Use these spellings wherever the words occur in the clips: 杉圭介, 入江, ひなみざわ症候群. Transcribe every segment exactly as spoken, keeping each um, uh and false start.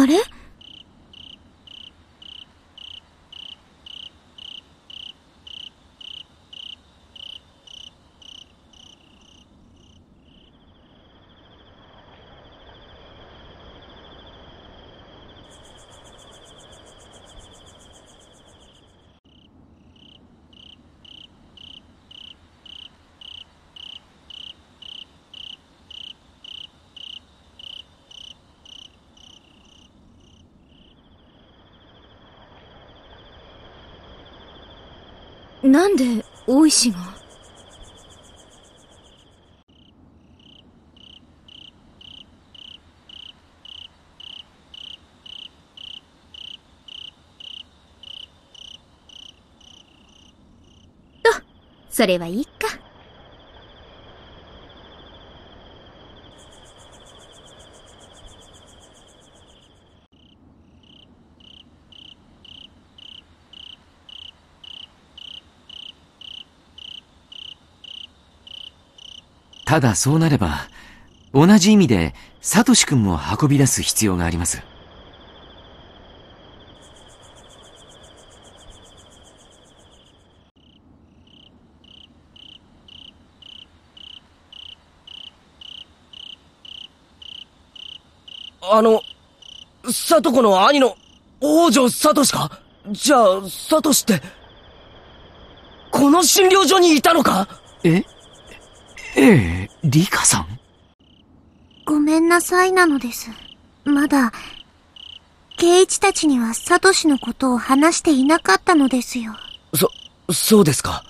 あれ？なんで大石が？と、それはいいか。ただそうなれば、同じ意味で、サトシ君も運び出す必要があります。あの、サト子の兄の、王女サトシか？じゃあ、サトシって、この診療所にいたのか？え？ええ、リカさん？ごめんなさいなのです。まだ、ケイイチたちにはサトシのことを話していなかったのですよ。そ、そうですか。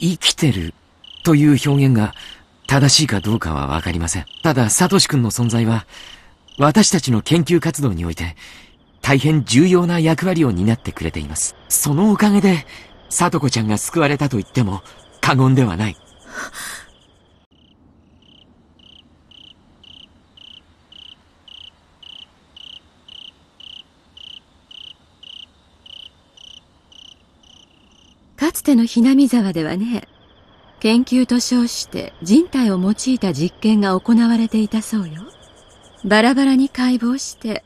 生きてるという表現が、正しいかどうかはわかりません。ただ、サトシ君の存在は、私たちの研究活動において、大変重要な役割を担ってくれています。そのおかげで、サトコちゃんが救われたと言っても、過言ではない。かつてのひなみ沢ではね、研究と称して人体を用いた実験が行われていたそうよ。バラバラに解剖して、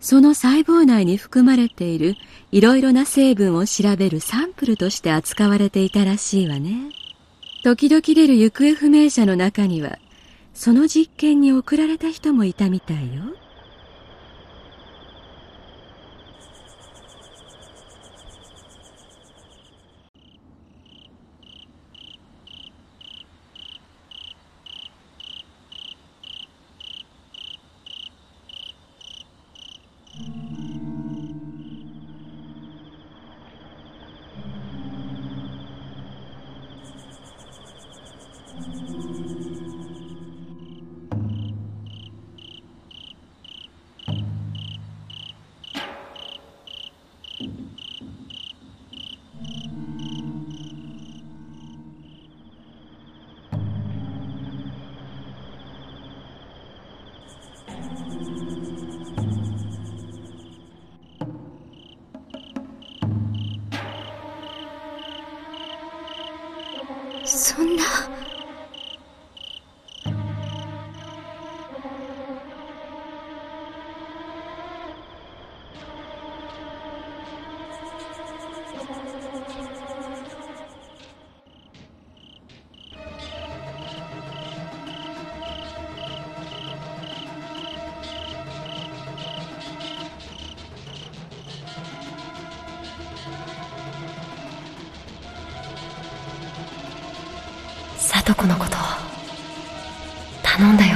その細胞内に含まれているいろいろな成分を調べるサンプルとして扱われていたらしいわね。時々出る行方不明者の中には、その実験に送られた人もいたみたいよ。そんな。どこのこと頼んだよ。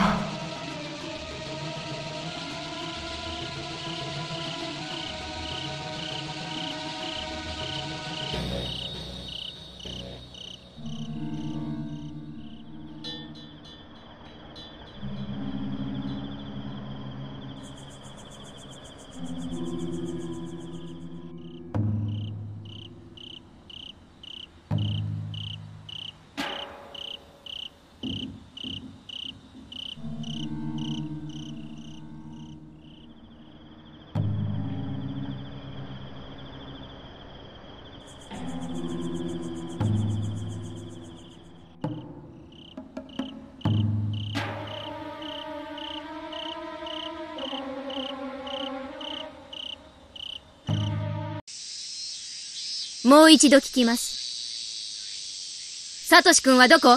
もう一度聞きます。サトシ君はどこ？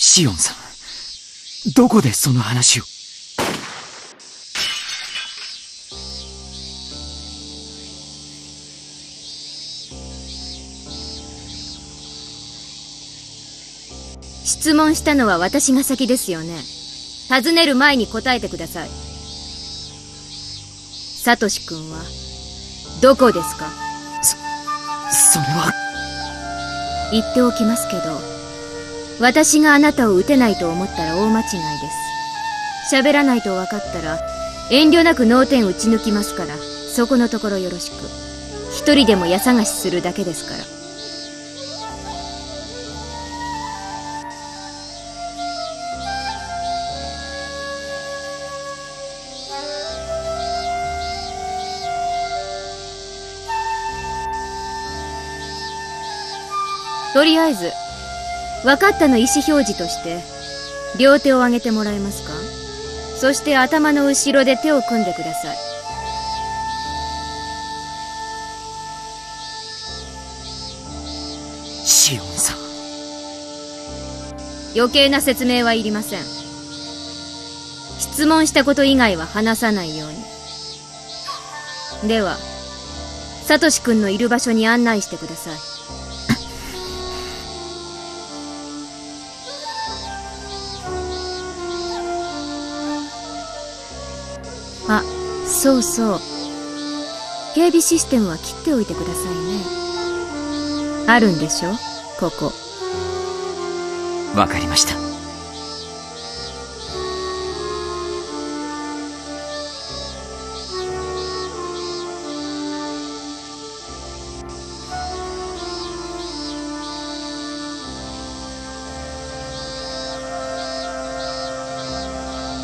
シオンさん、どこでその話を？質問したのは私が先ですよね。尋ねる前に答えてください。サトシ君はどこですか？そ、それは言っておきますけど、私があなたを撃てないと思ったら大間違いです。喋らないと分かったら遠慮なく脳天打ち抜きますから、そこのところよろしく。一人でも家探しするだけですから。とりあえず分かったの意思表示として両手を上げてもらえますか？そして頭の後ろで手を組んでください。シオンさん、余計な説明はいりません。質問したこと以外は話さないように。ではサトシ君のいる場所に案内してください。あ、そうそう。警備システムは切っておいてくださいね。あるんでしょ、ここ。わかりました。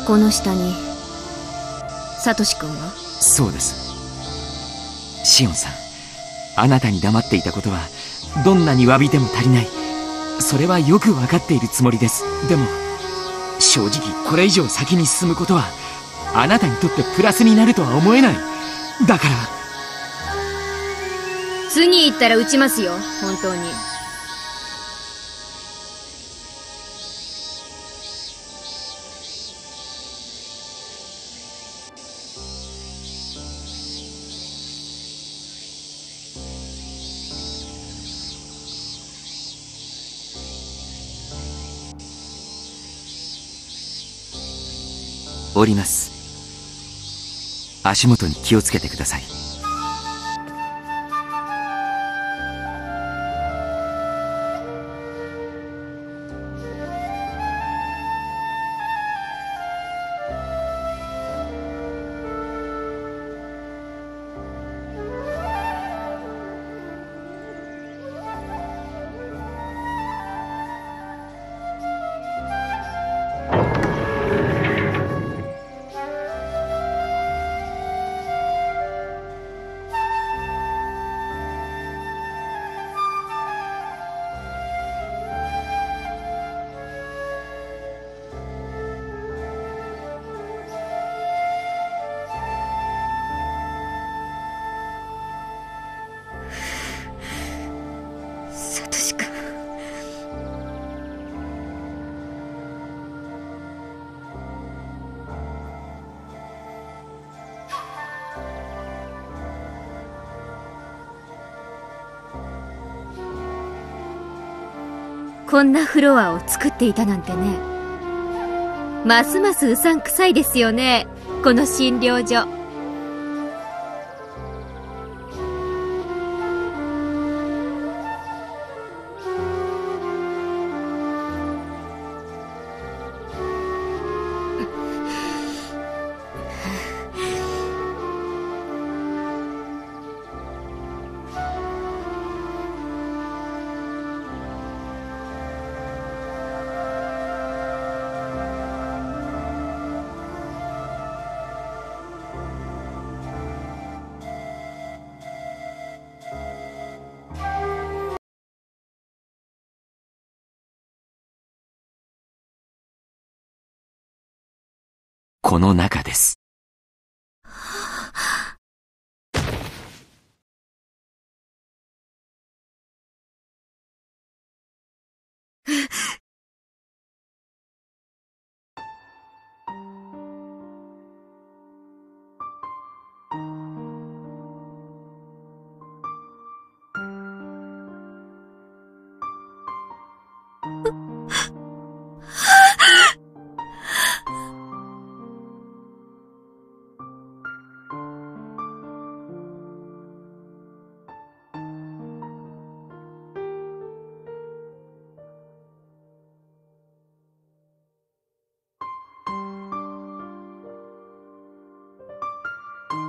この下に。サトシ君は？そうです。シオンさん、あなたに黙っていたことはどんなに詫びても足りない。それはよく分かっているつもりです。でも正直これ以上先に進むことはあなたにとってプラスになるとは思えない。だから次行ったら撃ちますよ、本当に。降ります。足元に気をつけてください。こんなフロアを作っていたなんてね。ますますうさんくさいですよね、この診療所。この中です。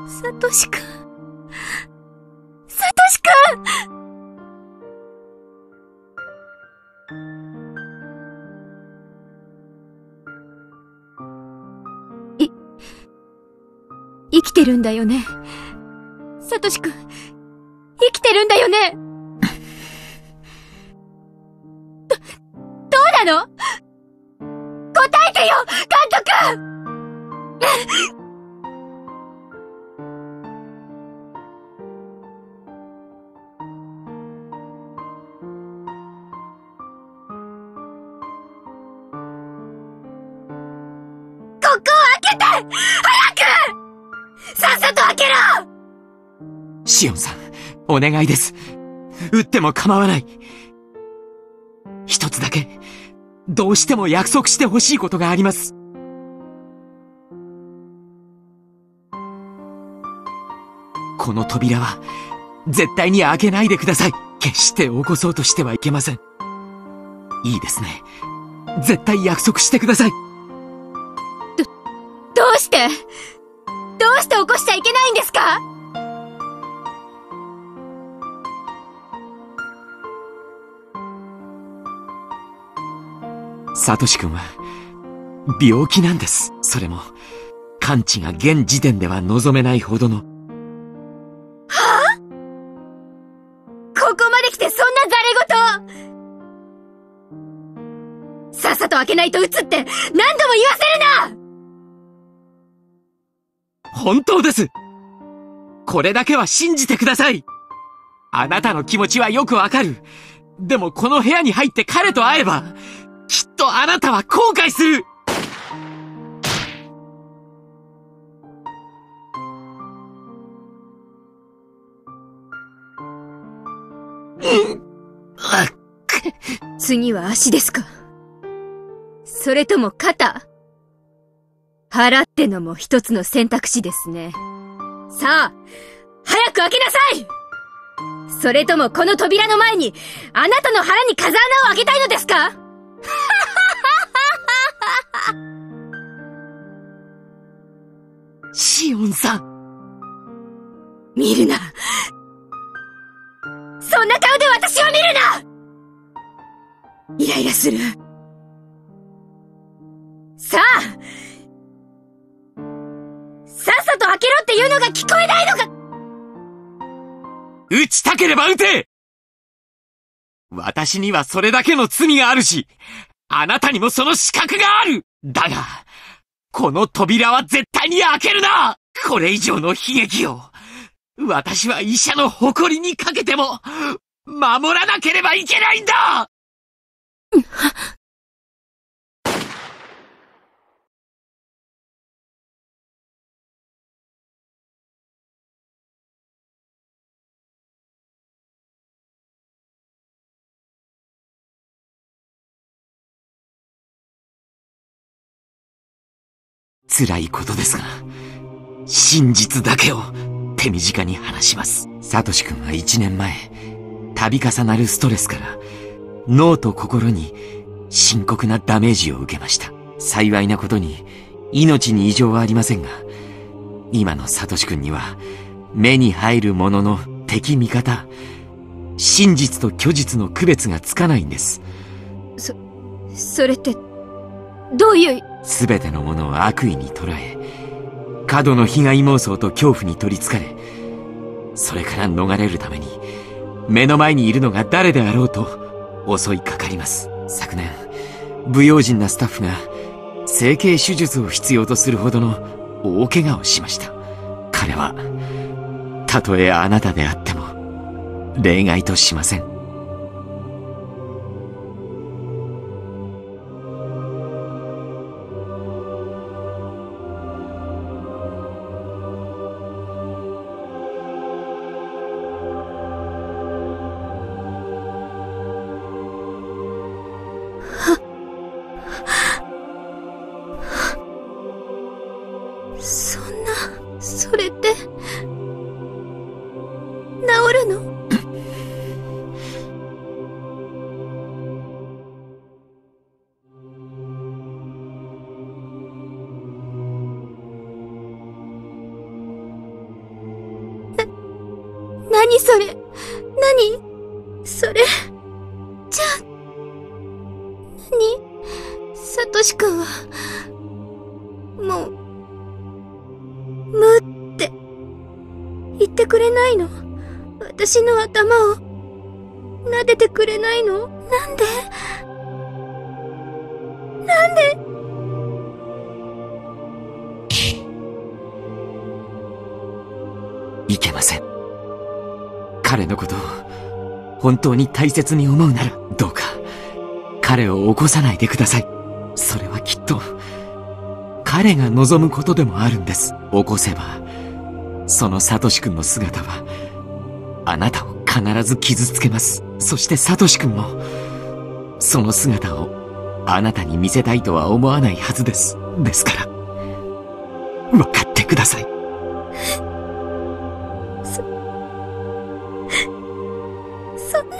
サトシ君、サトシ君。い、生きてるんだよね。サトシ君、生きてるんだよね。ど、どうなの？答えてよ、監督。シオンさん、お願いです。撃っても構わない。一つだけ、どうしても約束してほしいことがあります。この扉は、絶対に開けないでください。決して起こそうとしてはいけません。いいですね。絶対約束してください。ど、どうして？どうして起こしちゃいけないんですか？サトシ君は病気なんです。それも完治が現時点では望めないほどの。はあ？ここまで来てそんな戯れ言！さっさと開けないと撃つって何度も言わせるな！本当です。これだけは信じてください。あなたの気持ちはよくわかる。でもこの部屋に入って彼と会えばきっとあなたは後悔する。次は足ですか？それとも肩？腹ってのも一つの選択肢ですね。さあ、早く開けなさい！それともこの扉の前にあなたの腹に風穴を開けたいのですか？シオンさん、見るな。そんな顔で私を見るな。イライラする。さあ、さっさと開けろっていうのが聞こえないのか。撃ちたければ撃て。私にはそれだけの罪があるし、あなたにもその資格がある。だが、この扉は絶対に開けるな！これ以上の悲劇を、私は医者の誇りにかけても、守らなければいけないんだ！辛いことですが、真実だけを手短に話します。サトシ君は一年前、度重なるストレスから、脳と心に深刻なダメージを受けました。幸いなことに、命に異常はありませんが、今のサトシ君には、目に入るものの敵味方、真実と虚実の区別がつかないんです。そ、それって、どういう。すべてのものを悪意に捉え、過度の被害妄想と恐怖に取りつかれ、それから逃れるために、目の前にいるのが誰であろうと襲いかかります。昨年、不用心なスタッフが、整形手術を必要とするほどの大怪我をしました。彼はたとえあなたであっても例外としません。私の頭を撫でてくれないの？なんで？なんで？いけません。彼のことを本当に大切に思うならどうか彼を起こさないでください。それはきっと彼が望むことでもあるんです。起こせばそのサトシ君の姿はあなたを必ず傷つけます。そしてサトシ君もその姿をあなたに見せたいとは思わないはずです。ですから分かってください。そ、そんな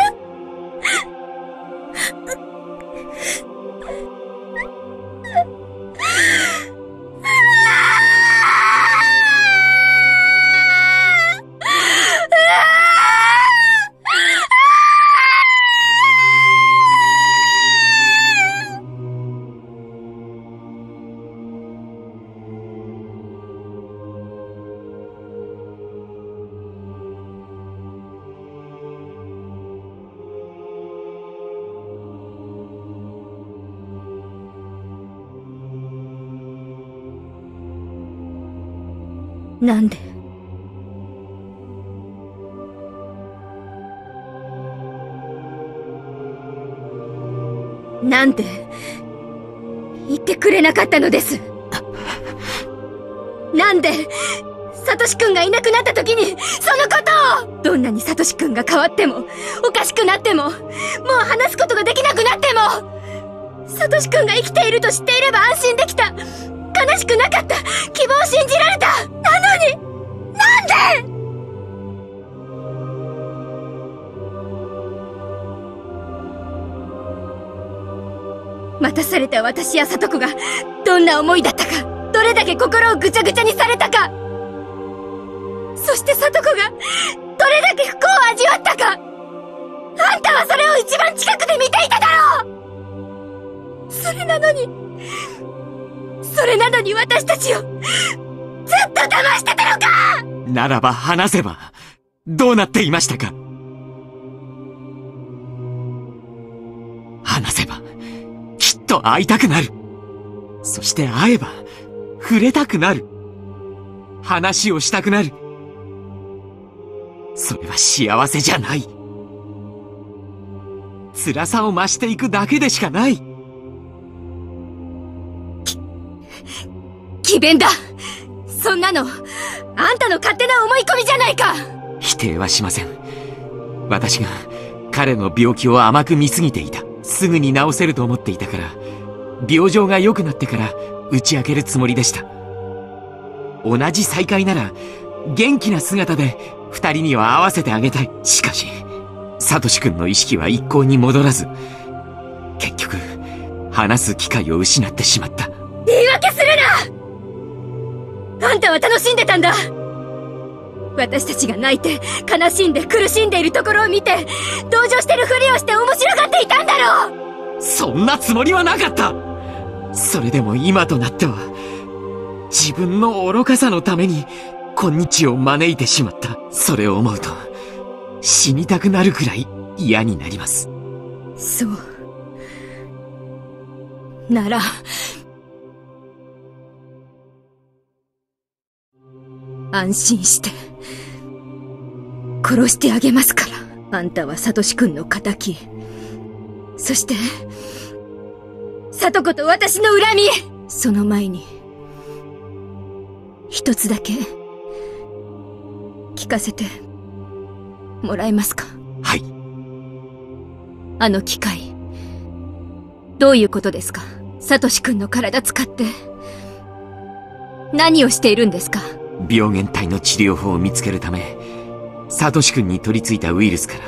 なんで？なんで言ってくれなかったのです。なんでサトシ君がいなくなった時にそのことを。どんなにサトシ君が変わってもおかしくなってももう話すことができなくなってもサトシ君が生きていると知っていれば安心できた。悲しくなかった。希望を信じられた。なのになんで。待たされた私や里子がどんな思いだったか、どれだけ心をぐちゃぐちゃにされたか、そして里子がどれだけ不幸を味わったか、あんたはそれを一番近くで見ていただろう。それなのにそれなのに私たちをずっと騙してたのか。ならば話せばどうなっていましたか。話せばきっと会いたくなる。そして会えば触れたくなる。話をしたくなる。それは幸せじゃない。辛さを増していくだけでしかない。詭弁だ。そんなのあんたの勝手な思い込みじゃないか。否定はしません。私が彼の病気を甘く見すぎていた。すぐに治せると思っていたから病状が良くなってから打ち明けるつもりでした。同じ再会なら元気な姿で二人には会わせてあげたい。しかしサトシ君の意識は一向に戻らず結局話す機会を失ってしまった。言い訳するな。あんたは楽しんでたんだ。私たちが泣いて悲しんで苦しんでいるところを見て同情してるふりをして面白がっていたんだろう。そんなつもりはなかった。それでも今となっては自分の愚かさのために今日を招いてしまった。それを思うと死にたくなるくらい嫌になります。そうなら安心して。殺してあげますから。あんたはサトシ君の敵。そして、サトコと私の恨み！その前に、一つだけ、聞かせて、もらえますか？はい。あの機械、どういうことですか？サトシ君の体使って、何をしているんですか？病原体の治療法を見つけるため、サトシ君に取り付いたウイルスから、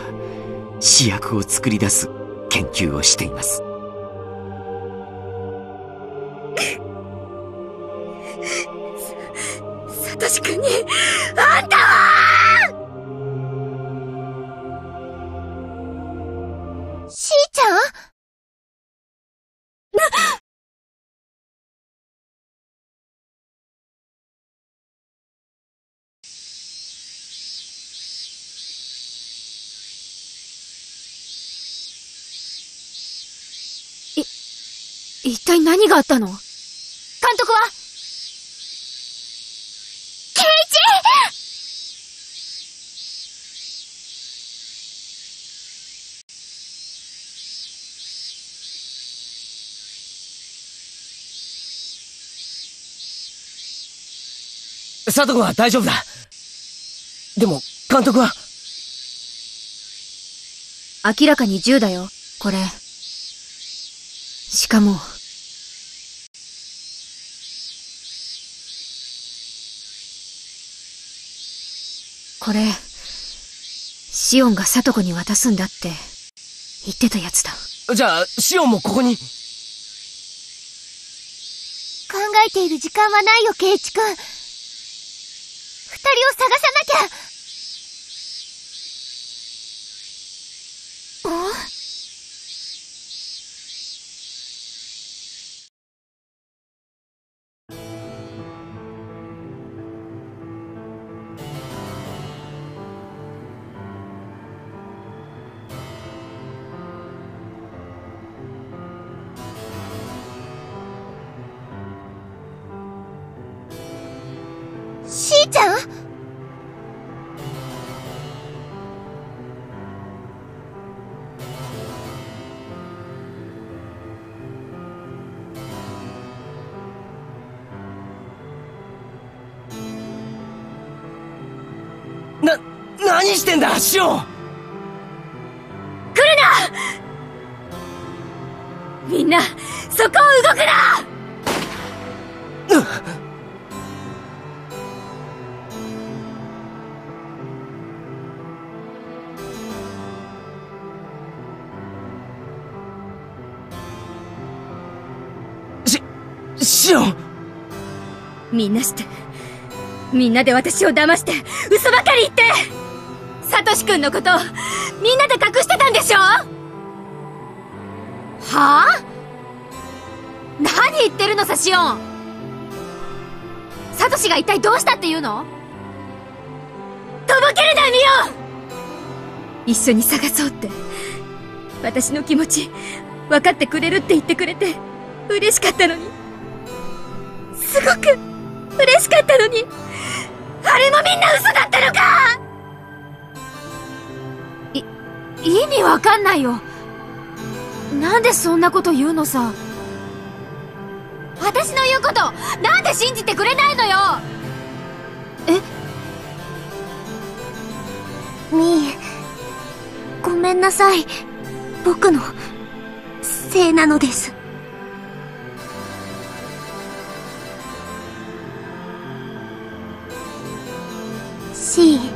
試薬を作り出す研究をしています。サトシ君に、あんたは！しーちゃん？な、一体何があったの？監督は？ケイチ！佐藤君は大丈夫だ。でも、監督は？明らかに銃だよ、これ。しかも、これ、シオンがサトコに渡すんだって言ってたやつだ。じゃあ、シオンもここに。考えている時間はないよ、ケイチ君。二人を探さなきゃ。ん？な、何してんだ、シオン！来るな！みんな、そこを動くな！みんなして、みんなで私を騙して、嘘ばかり言って、サトシ君のこと、みんなで隠してたんでしょ？はあ？何言ってるのさ、シオン。サトシが一体どうしたっていうの？とぼけるな、ミオン！一緒に探そうって、私の気持ち、分かってくれるって言ってくれて、嬉しかったのに。すごく嬉しかったのに、あれもみんな嘘だったのか！い、意味わかんないよ。なんでそんなこと言うのさ。私の言うこと、なんで信じてくれないのよ！え？みー、ごめんなさい。僕のせいなのです。シー、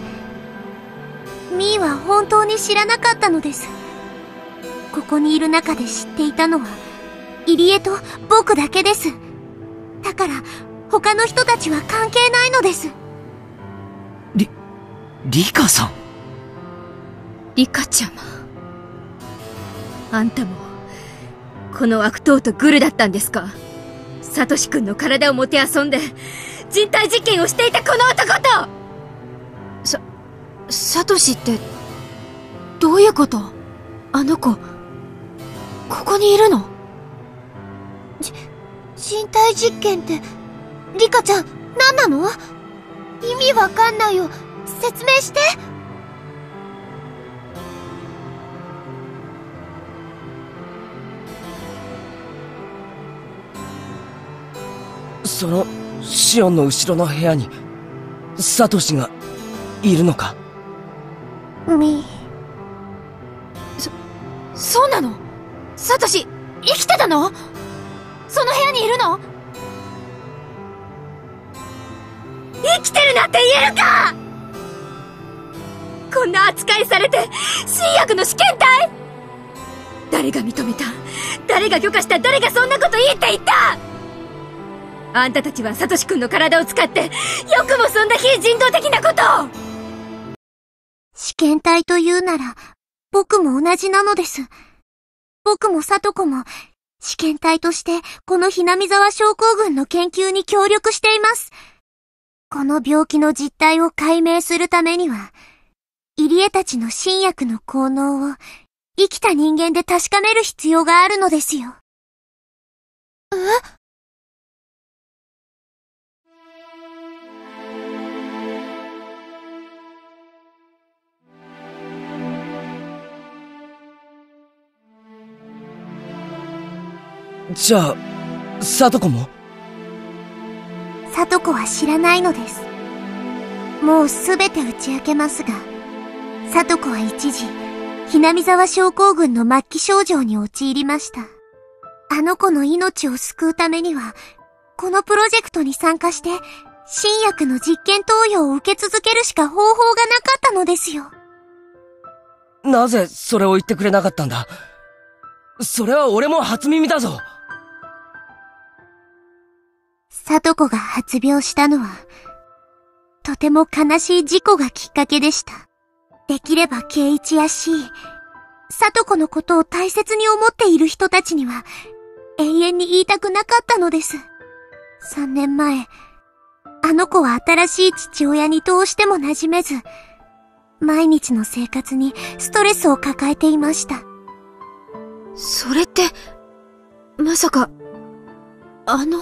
ミーは本当に知らなかったのです。ここにいる中で知っていたのは、入江と僕だけです。だから、他の人たちは関係ないのです。り、リカさん？リカちゃま。あんたも、この悪党とグルだったんですか？サトシ君の体をもてあそんで、人体実験をしていたこの男と！サトシって、どういうこと？あの子、ここにいるの？じ、人体実験って、リカちゃん、何なの？意味わかんないよ。説明して。そのシオンの後ろの部屋にサトシがいるのか？みそそうなの？サトシ生きてたの？その部屋にいるの？生きてるなんて言えるか！こんな扱いされて新薬の試験体？誰が認めた？誰が許可した？誰がそんなこと言って言った？あんたたちはサトシ君の体を使って、よくもそんな非人道的なことを！試験体というなら、僕も同じなのです。僕もサトコも、試験体として、このひなみざわ症候群の研究に協力しています。この病気の実態を解明するためには、入江たちの新薬の効能を、生きた人間で確かめる必要があるのですよ。え？じゃあ、サトコも？サトコは知らないのです。もうすべて打ち明けますが、サトコは一時、ひなみざわ症候群の末期症状に陥りました。あの子の命を救うためには、このプロジェクトに参加して、新薬の実験投与を受け続けるしか方法がなかったのですよ。なぜそれを言ってくれなかったんだ？それは俺も初耳だぞ。サトコが発病したのは、とても悲しい事故がきっかけでした。できれば圭一やシー、サトコのことを大切に思っている人たちには、永遠に言いたくなかったのです。さんねんまえ、あの子は新しい父親にどうしても馴染めず、毎日の生活にストレスを抱えていました。それって、まさか、あの…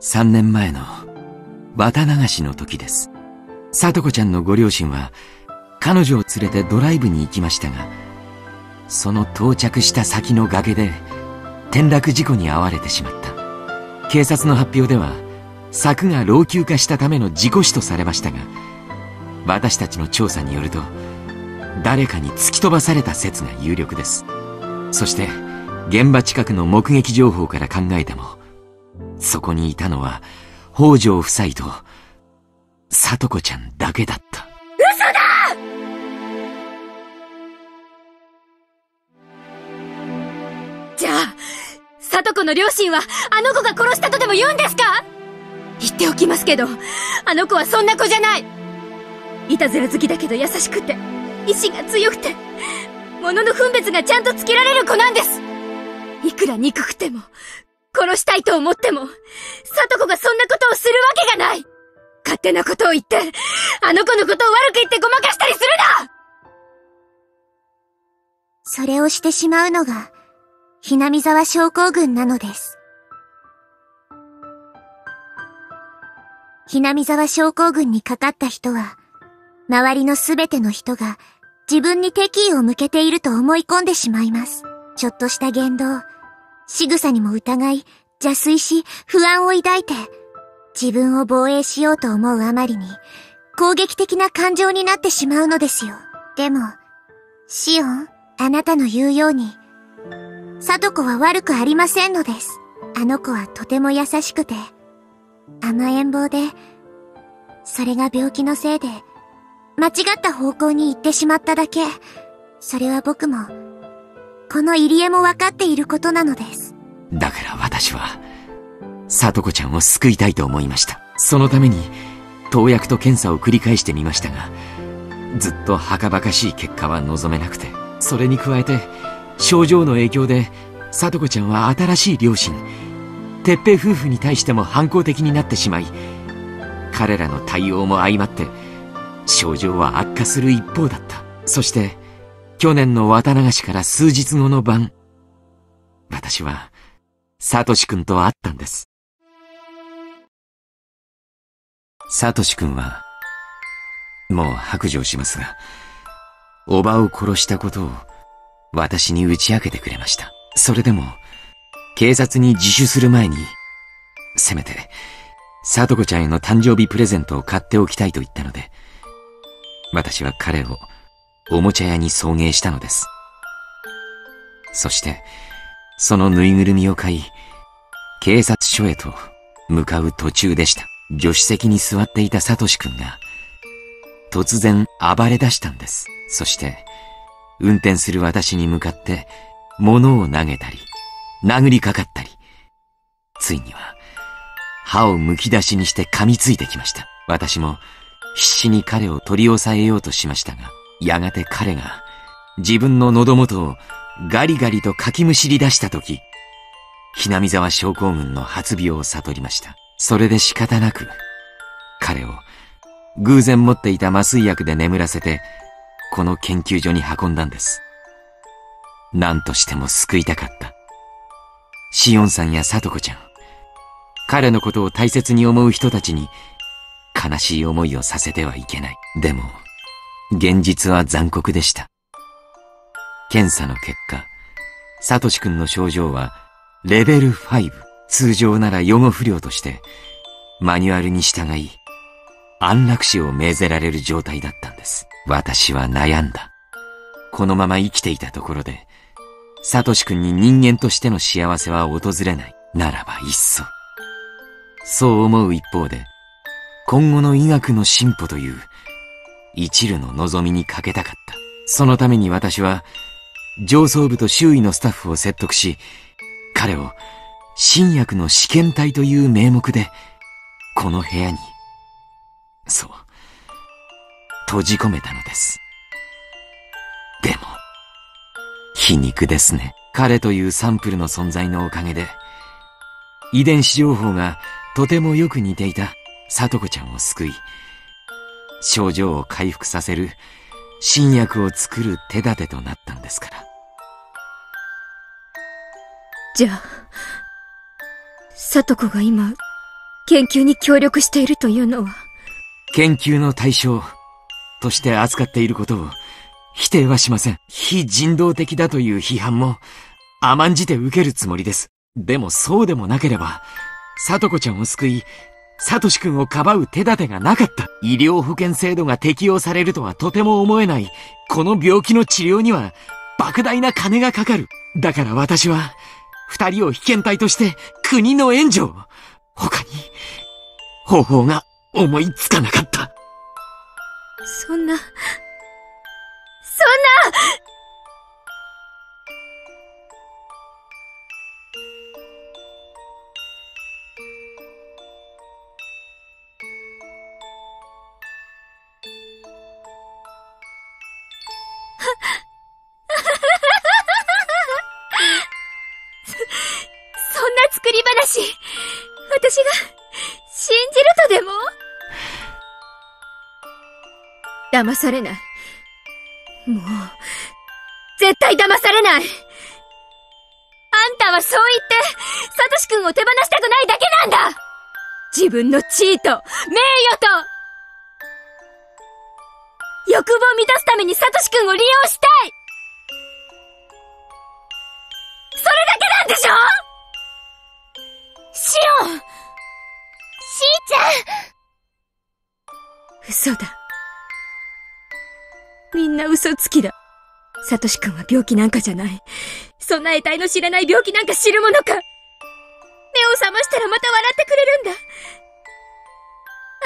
さんねんまえの綿流しの時です。聡子ちゃんのご両親は彼女を連れてドライブに行きましたが、その到着した先の崖で転落事故に遭われてしまった。警察の発表では柵が老朽化したための事故死とされましたが、私たちの調査によると誰かに突き飛ばされた説が有力です。そして現場近くの目撃情報から考えても、そこにいたのは、北条夫妻と、聡子ちゃんだけだった。嘘だ！じゃあ、聡子の両親は、あの子が殺したとでも言うんですか？言っておきますけど、あの子はそんな子じゃない！いたずら好きだけど優しくて、意志が強くて、物の分別がちゃんとつけられる子なんです！いくら憎くても、殺したいと思っても、聡子がそんなことをするわけがない！勝手なことを言って、あの子のことを悪く言ってごまかしたりするな！それをしてしまうのが、ひなみざわ症候群なのです。ひなみざわ症候群にかかった人は、周りのすべての人が自分に敵意を向けていると思い込んでしまいます。ちょっとした言動、仕草にも疑い、邪推し、不安を抱いて、自分を防衛しようと思うあまりに、攻撃的な感情になってしまうのですよ。でも、シオン、あなたの言うように、聡子は悪くありませんのです。あの子はとても優しくて、甘えん坊で、それが病気のせいで、間違った方向に行ってしまっただけ。それは僕も、この入江も分かっていることなのです。だから私は、聡子ちゃんを救いたいと思いました。そのために、投薬と検査を繰り返してみましたが、ずっとはかばかしい結果は望めなくて。それに加えて、症状の影響で、聡子ちゃんは新しい両親、哲平夫婦に対しても反抗的になってしまい、彼らの対応も相まって、症状は悪化する一方だった。そして、去年の綿流しから数日後の晩、私は、サトシ君と会ったんです。サトシ君は、もう白状しますが、おばを殺したことを私に打ち明けてくれました。それでも、警察に自首する前に、せめて、サトコちゃんへの誕生日プレゼントを買っておきたいと言ったので、私は彼をおもちゃ屋に送迎したのです。そして、そのぬいぐるみを買い、警察署へと向かう途中でした。助手席に座っていたサトシ君が、突然暴れ出したんです。そして、運転する私に向かって、物を投げたり、殴りかかったり、ついには、歯をむき出しにして噛みついてきました。私も、必死に彼を取り押さえようとしましたが、やがて彼が、自分の喉元を、ガリガリとかきむしり出したとき、ひなみざわ症候群の発病を悟りました。それで仕方なく、彼を偶然持っていた麻酔薬で眠らせて、この研究所に運んだんです。何としても救いたかった。シオンさんやサトコちゃん、彼のことを大切に思う人たちに、悲しい思いをさせてはいけない。でも、現実は残酷でした。検査の結果、サトシ君の症状は、レベルご。通常なら予後不良として、マニュアルに従い、安楽死を命ぜられる状態だったんです。私は悩んだ。このまま生きていたところで、サトシ君に人間としての幸せは訪れない。ならばいっそ。そう思う一方で、今後の医学の進歩という、一縷の望みにかけたかった。そのために私は、上層部と周囲のスタッフを説得し、彼を新薬の試験体という名目で、この部屋に、そう、閉じ込めたのです。でも、皮肉ですね。彼というサンプルの存在のおかげで、遺伝子情報がとてもよく似ていたサトコちゃんを救い、症状を回復させる、新薬を作る手立てとなったんですから。じゃあ、サトコが今、研究に協力しているというのは？研究の対象として扱っていることを否定はしません。非人道的だという批判も甘んじて受けるつもりです。でもそうでもなければ、サトコちゃんを救い、サトシ君をかばう手立てがなかった。医療保険制度が適用されるとはとても思えない。この病気の治療には、莫大な金がかかる。だから私は、二人を被験体として、国の援助を。他に、方法が思いつかなかった。そんな、そんな！私が信じるとでも？騙されない。もう、絶対騙されない。あんたはそう言って、サトシ君を手放したくないだけなんだ！自分の地位と、名誉と、欲望を満たすためにサトシ君を利用したい！それだけなんでしょ？シオン！しーちゃん！嘘だ。みんな嘘つきだ。サトシ君は病気なんかじゃない。そんな得体の知れない病気なんか知るものか。目を覚ましたらまた笑ってくれるんだ。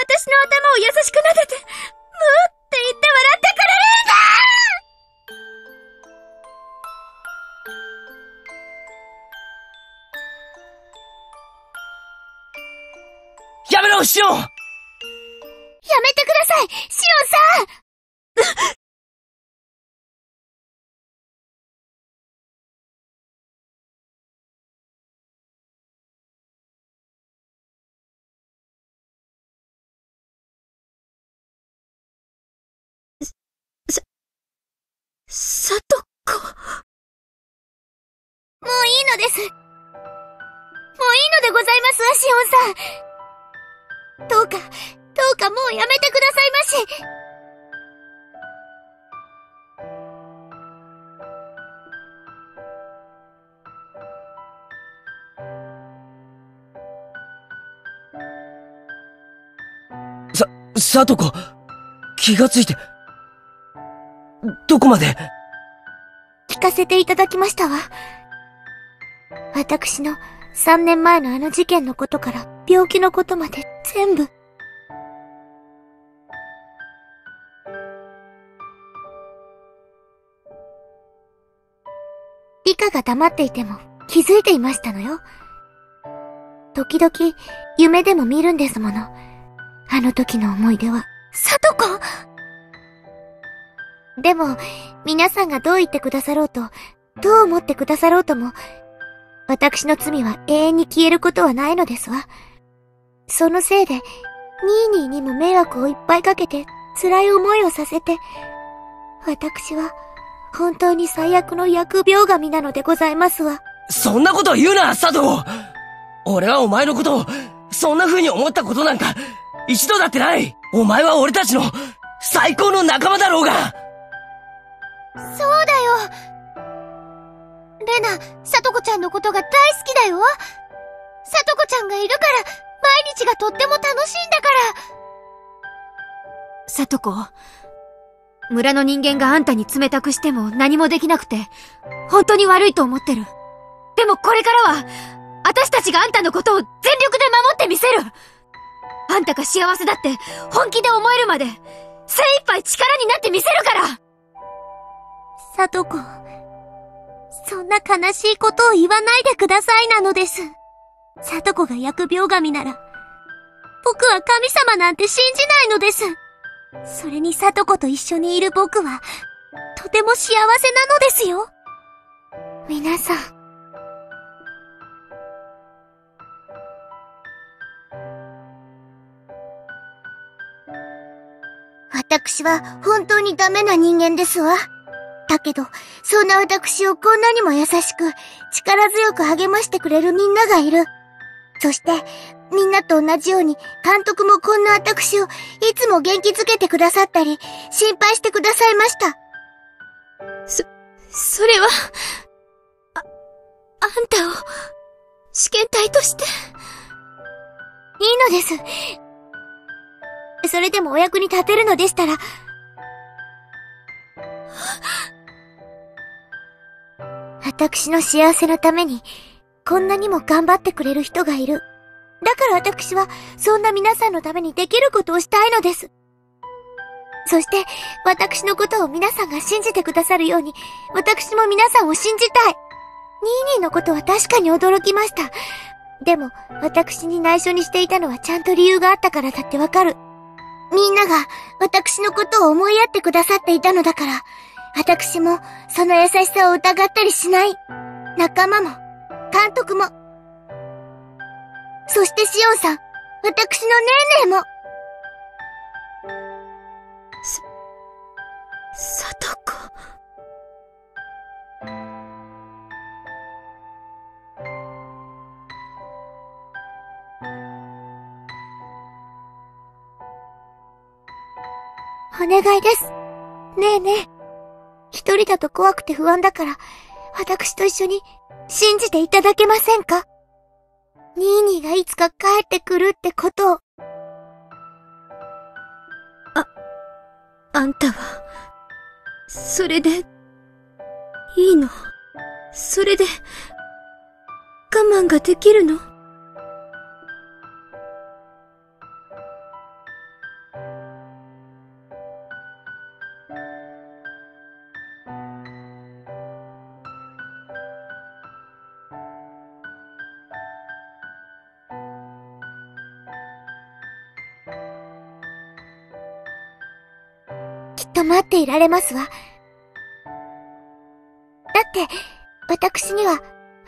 私の頭を優しく撫でて、むーって言って笑ってくれるんだ！やめろ、シオン！やめてください、シオンさん！さ、さとこ。もういいのです。ざいますわ、シオンさん。どうか、どうかもうやめてくださいまし。さとこ、気がついて、どこまで？聞かせていただきましたわ。私のさんねんまえのあの事件のことから病気のことまで全部。リカが黙っていても気づいていましたのよ。時々夢でも見るんですもの。あの時の思い出は。さとこ！でも、皆さんがどう言ってくださろうと、どう思ってくださろうとも、私の罪は永遠に消えることはないのですわ。そのせいで、ニーニーにも迷惑をいっぱいかけて、辛い思いをさせて、私は、本当に最悪の疫病神なのでございますわ。そんなこと言うな、さとこ！俺はお前のことを、そんな風に思ったことなんか、一度だってない。お前は俺たちの最高の仲間だろうが。そうだよ。レナ、さとこちゃんのことが大好きだよ。さとこちゃんがいるから毎日がとっても楽しいんだから。さとこ、村の人間があんたに冷たくしても何もできなくて本当に悪いと思ってる。でもこれからは私たちがあんたのことを全力で守ってみせる。あんたが幸せだって本気で思えるまで精一杯力になってみせるから。さとこ、そんな悲しいことを言わないでくださいなのです。さとこが疫病神なら僕は神様なんて信じないのです。それにさとこと一緒にいる僕はとても幸せなのですよ。皆さん、私は本当にダメな人間ですわ。だけど、そんな私をこんなにも優しく、力強く励ましてくれるみんながいる。そして、みんなと同じように、監督もこんな私をいつも元気づけてくださったり、心配してくださいました。そ、それは、あ、あんたを、試験体として。いいのです。それでもお役に立てるのでしたら。私の幸せのために、こんなにも頑張ってくれる人がいる。だから私は、そんな皆さんのためにできることをしたいのです。そして、私のことを皆さんが信じてくださるように、私も皆さんを信じたい。ニーニーのことは確かに驚きました。でも、私に内緒にしていたのはちゃんと理由があったからだってわかる。みんなが私のことを思いやってくださっていたのだから、私もその優しさを疑ったりしない。仲間も、監督も、そしてシオンさん、私のネーネーも。さ、さとこ。お願いです。ねえねえ。一人だと怖くて不安だから、私と一緒に信じていただけませんか？ニーニーがいつか帰ってくるってことを。あ、あんたは、それで、いいの？それで、我慢ができるの？待っていられますわ。だって、私には、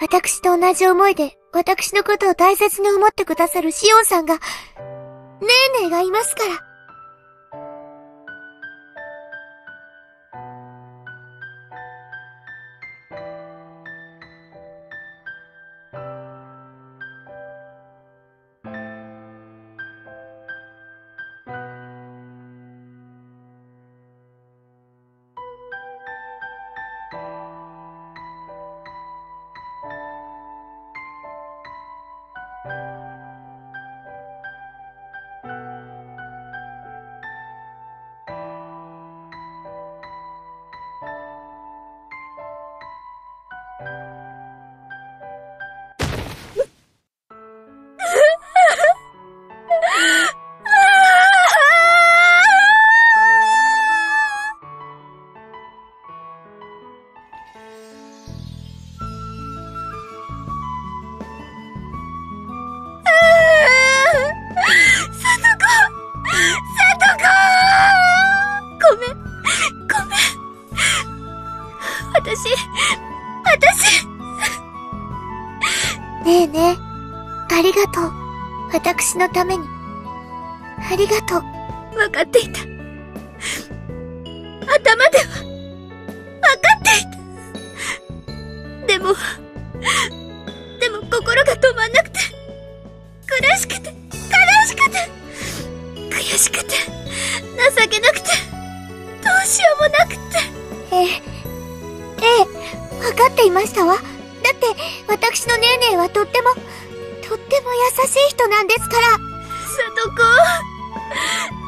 私と同じ思いで、私のことを大切に思ってくださるシオンさんが、ねえねえがいますから。ねえねえ、ありがとう。私のために。ありがとう。わかっていた。頭では、わかっていた。でも、でも心が止まんなくて、苦しくて、悲しくて、悔しくて、情けなくて、どうしようもなくて。ええ、ええ、わかっていましたわ。だって、私のねえねえはとっても、とっても優しい人なんですから。里子。